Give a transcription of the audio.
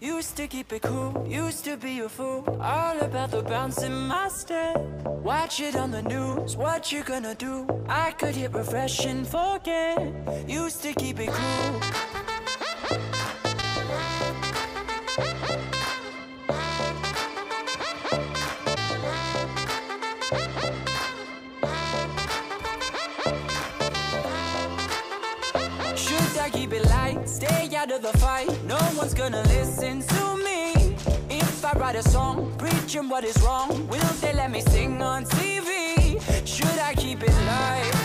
Used to keep it cool, used to be a fool, all about the bounce in my step. Watch it on the news, what you gonna do? I could hit refresh and forget. Used to keep it cool. Should I keep it light, stay out of the fight? No one's gonna listen to me. If I write a song, preaching what is wrong, will they let me sing on TV? Should I keep it light?